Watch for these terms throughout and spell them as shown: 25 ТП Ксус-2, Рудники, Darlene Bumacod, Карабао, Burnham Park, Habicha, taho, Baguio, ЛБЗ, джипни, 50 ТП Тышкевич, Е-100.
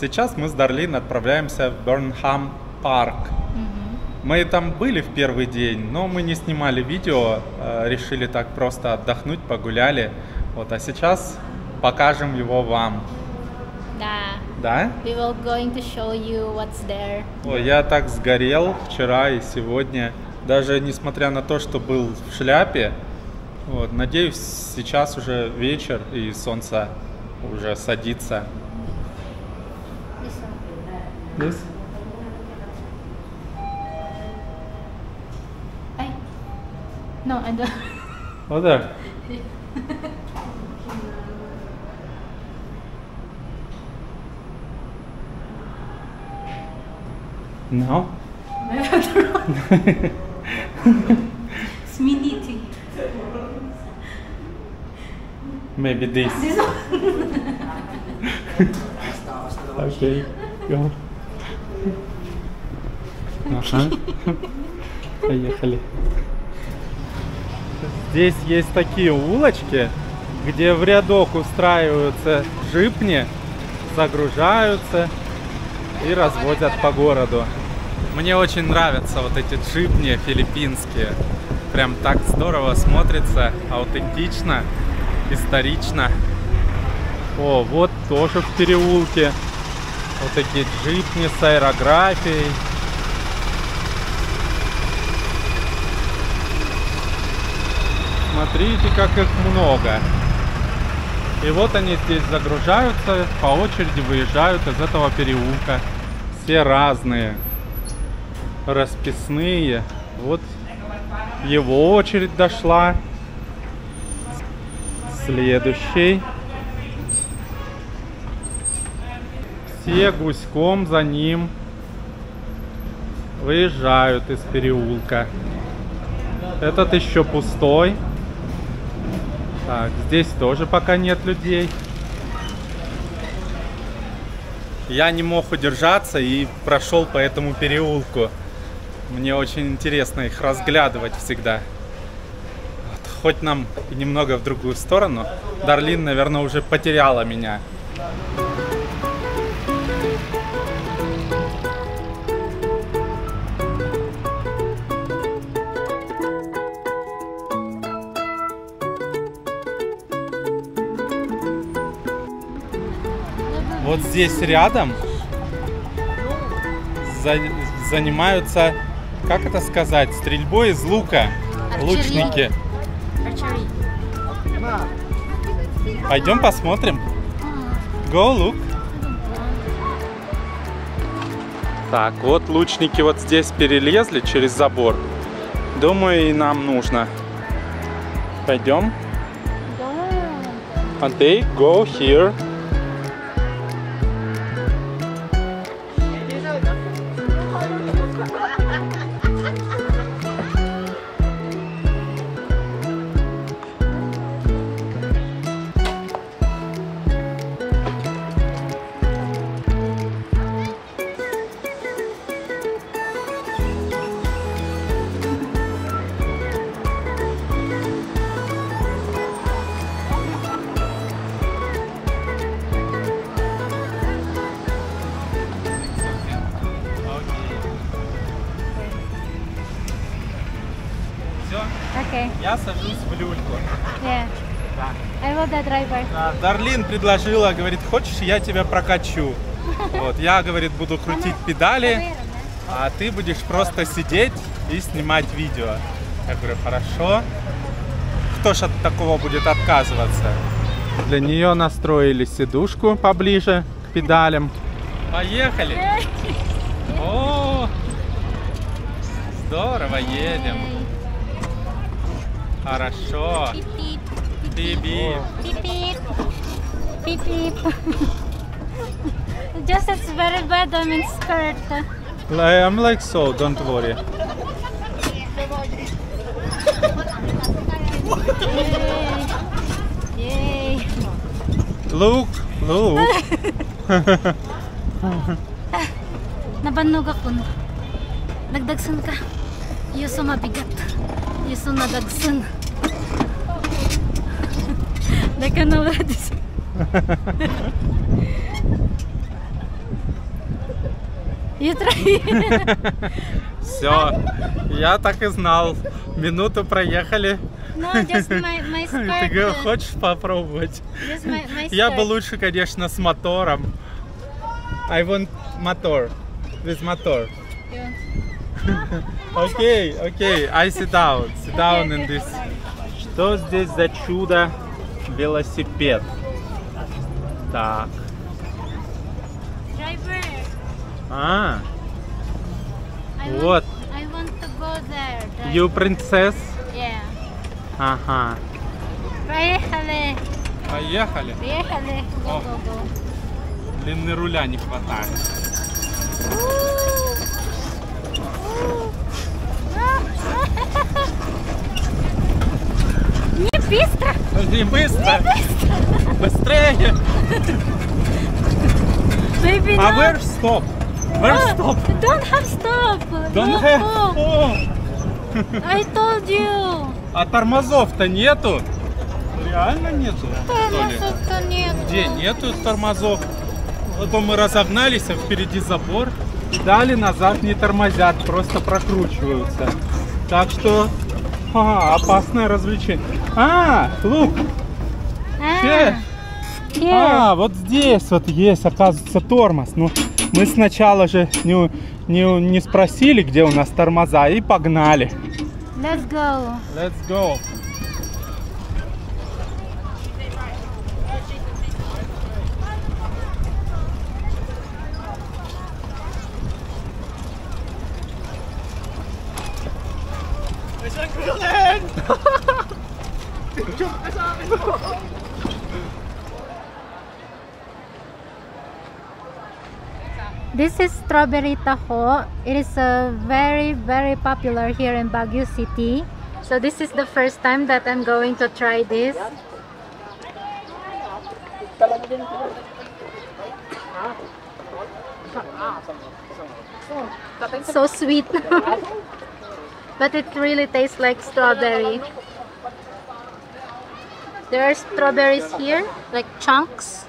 Сейчас мы с Дарлин отправляемся в Burnham парк. Мы там были в первый день, но мы не снимали видео, решили так просто отдохнуть, погуляли. Вот, а сейчас покажем его вам. Да? We will going to show you what's there. Ой, я так сгорел вчера и сегодня, даже несмотря на то, что был в шляпе. Вот, надеюсь, сейчас уже вечер и солнце уже садится. Здесь? No, I don't. Вот так. No. Смените. Maybe this. Okay. Go. Ага. Поехали. Здесь есть такие улочки, где в рядок устраиваются джипни, загружаются и разводят по городу. Мне очень нравятся вот эти джипни филиппинские. Прям так здорово смотрится, аутентично, исторично. О, вот тоже в переулке. Вот такие джипни с аэрографией. Смотрите, как их много. И вот они здесь загружаются, по очереди выезжают из этого переулка. Все разные, расписные. Вот его очередь дошла. Следующий. Все гуськом за ним выезжают из переулка. Этот еще пустой. Так, здесь тоже пока нет людей. Я не мог удержаться и прошел по этому переулку. Мне очень интересно их разглядывать всегда. Вот, хоть нам немного в другую сторону. Дарлин, наверное, уже потеряла меня. Вот здесь рядом занимаются, как это сказать, стрельбой из лука, лучники. Пойдем посмотрим. Go look. Так, вот лучники вот здесь перелезли через забор. Думаю, и нам нужно. Пойдем. And they go here. Я сажусь в люльку. Yeah. Да. Дарлин предложила, говорит, хочешь, я тебя прокачу. Вот, я, говорит, буду крутить педали, а ты будешь просто сидеть и снимать видео. Я говорю, хорошо. Кто ж от такого будет отказываться? Для нее настроили сидушку поближе к педалям. Поехали. О, здорово едем. Хорошо. Пип-пип. Just it's very bad I'm in skirt. I'm like so, don't worry. Yay. Look, look. Nabannog ako. Nagdagsan ka. Yuso mabigat. Yuso nadagsan. И троих. Все, я так и знал. Минуту проехали. Ты хочешь попробовать? Я бы лучше, конечно, с мотором. I want motor. With motor. Окей, окей, I sit down. Sit down in this. Что здесь за чудо? Велосипед. Так. А. Вот. You princess? Yeah. Ага. Поехали. Поехали. Поехали. Длины руля не хватает. Не быстро. Не быстро. Быстрее. А where stop? Where stop? Don't have stop. Don't have stop. I told you. А тормозов-то нету? Реально нету? Тормозов-то нету. Где нету тормозов? Потом мы разогнались, а впереди забор. Дали назад не тормозят, просто прокручиваются. Так что опасное развлечение. А, лук. А, вот здесь вот есть, оказывается, тормоз. Ну, мы сначала же не спросили, где у нас тормоза, и погнали. Let's go. Let's go. This is strawberry taho. It is very, very popular here in Baguio City. So this is the first time that I'm going to try this. So sweet. But it really tastes like strawberry. There are strawberries here, like chunks.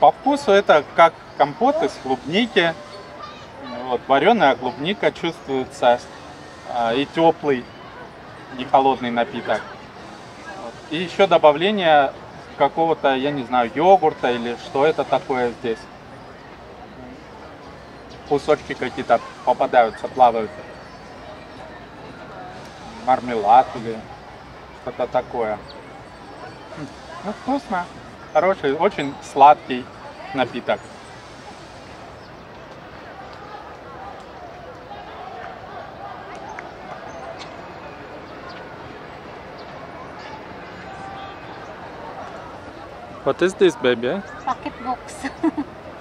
По вкусу это как компот из клубники. Вот, вареная клубника чувствуется. И теплый, не холодный напиток. И еще добавление какого-то, я не знаю, йогурта или что это такое здесь. Кусочки какие-то попадаются, плавают. Мармелад или что-то такое. Ну, вкусно. Хороший, очень сладкий напиток. What is this, baby? Pocket box.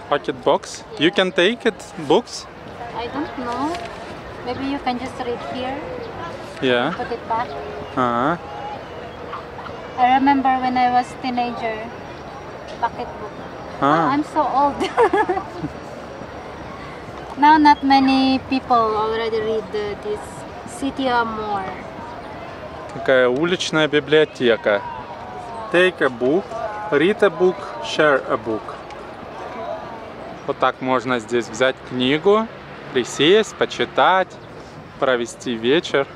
Pocket box? Yeah. You can take it, books? I don't know. Maybe you can just read here. Yeah. Put it back. I remember when I was teenager. Pocket book. I'm so old. Now not many people already read this City Amor. Какая уличная библиотека. Take a book, read a book, share a book. Вот так можно здесь взять книгу, присесть, почитать, провести вечер.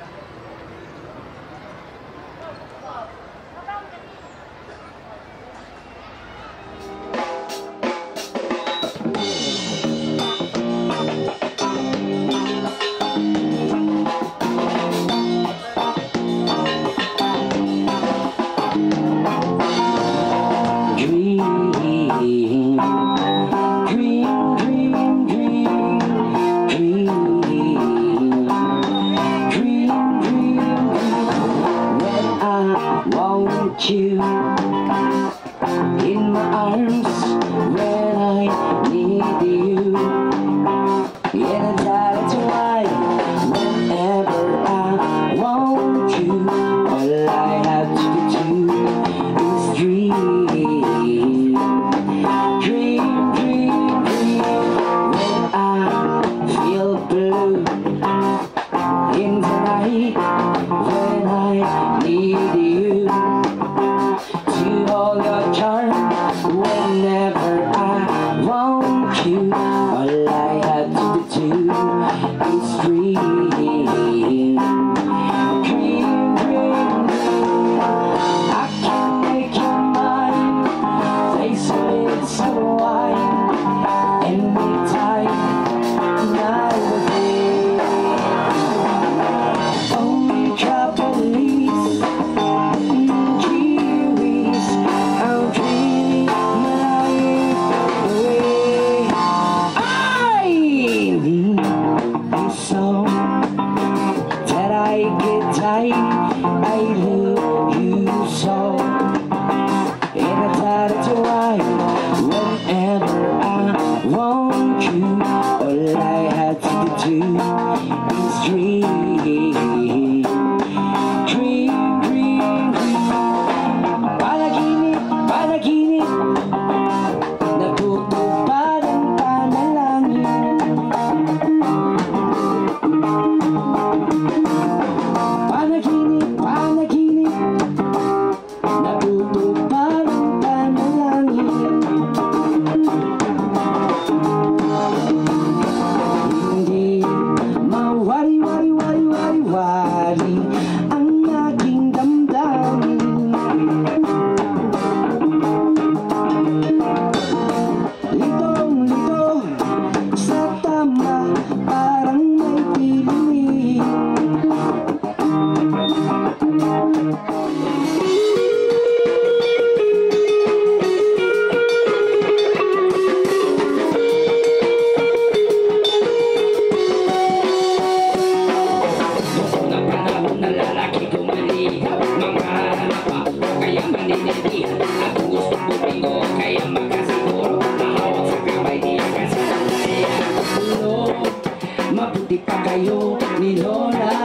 Thank you. want you. All I had to do is dream. Dream, dream, dream. Panaginip, panaginip natutupadan pa na lang yun. Panaginip, panaginip natutupadan pa na lang yun. Hindi mawari-wari-wari-wari-wari ang naging damdamin. Litong-lito sa tama, parang may piling. Na panahon na lalaki gumaliw, mamahalana pa o kaya maniniti. At gusto buting o kaya magkasiguro, mahawak sa kamay niya kasi sanaya. Tulog, mabuti pa kayo ni Lola.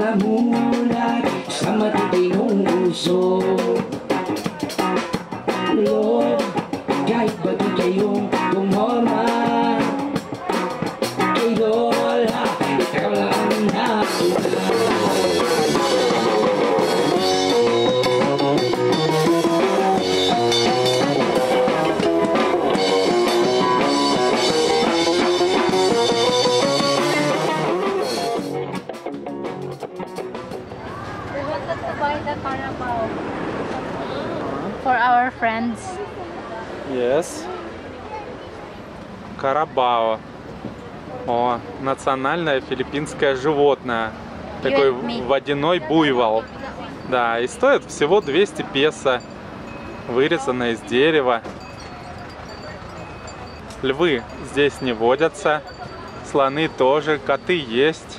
Namulat sa matitinong puso. Lord, kahit ba di kayong tumama, kay Lola, ikaw lang natulala. To buy the Karabao for our friends. Yes. Карабао. О, национальное филиппинское животное. Такой водяной буйвол. Да, и стоит всего 200 песо. Вырезано из дерева. Львы здесь не водятся. Слоны тоже, коты есть.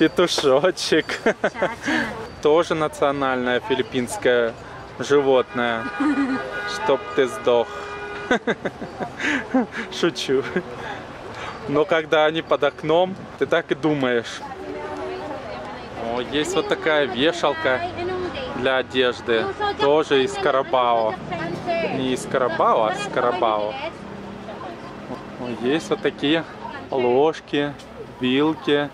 Петушочек. Петушочек. Тоже национальное филиппинское животное. Чтоб ты сдох. Шучу. Но когда они под окном, ты так и думаешь. О, есть вот такая вешалка для одежды. Тоже из Карабао. Не из Карабао, а с Карабао. Есть вот такие ложки. Вилки.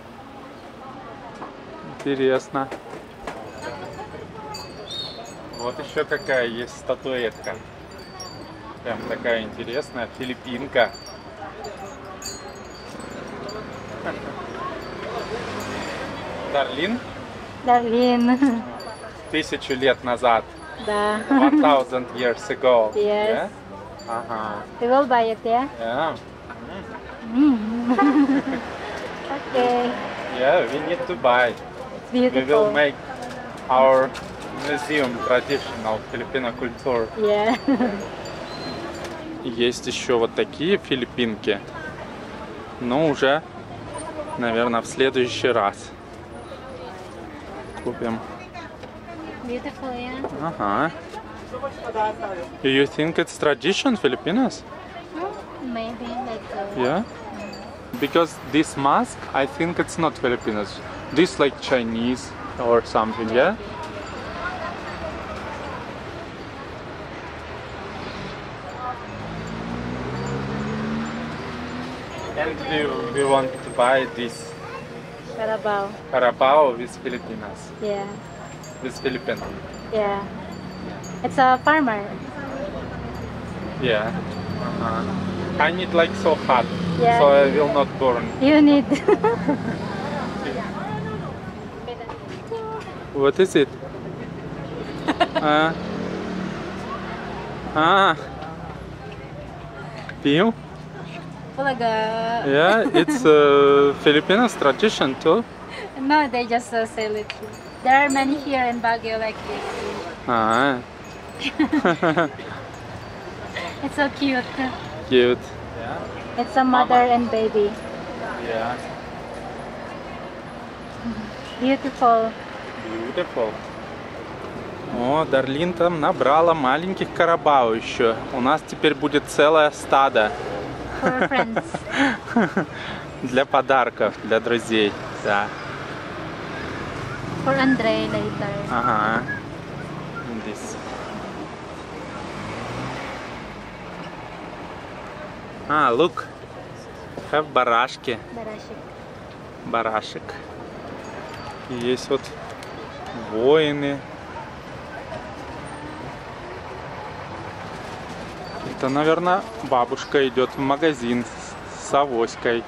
Интересно. Вот еще какая есть статуэтка. Прям такая интересная. Филиппинка. Дарлин? Дарлин. 1000 лет назад. Да. 1000 years ago. Yes. Yeah? Ага. You will buy it, yeah? Yeah. Okay. Yeah, we need to buy. It's beautiful. We will make our museum traditional Filipino culture. Yeah. Есть еще вот такие филиппинки, но уже, наверное, в следующий раз купим. Beautiful, yeah. Ага. Do you think it's tradition Filipinos? Maybe like. Yeah. Because this mask, I think it's not Filipinos. This like Chinese or something, yeah? And we want to buy this Carabao. Carabao with Filipinas. Yeah. With Filipino. Yeah. It's a farmer. Yeah. I need like so hot. Yeah, so I will not burn. You need. What is it? Piu? Yeah, it's a Filipino tradition too. No, they just sell it. There are many here in Baguio like this. Ah. It's so cute. Cute. It's a mother and baby. Yeah. Beautiful. Beautiful. О, Дарлин там набрала маленьких карабао еще. У нас теперь будет целое стадо. Для подарков, для друзей. Да. For Andre later. Ага. Здесь. А, look. Have барашки. Барашек. Есть вот воины. Это, наверное, бабушка идет в магазин с авоськой.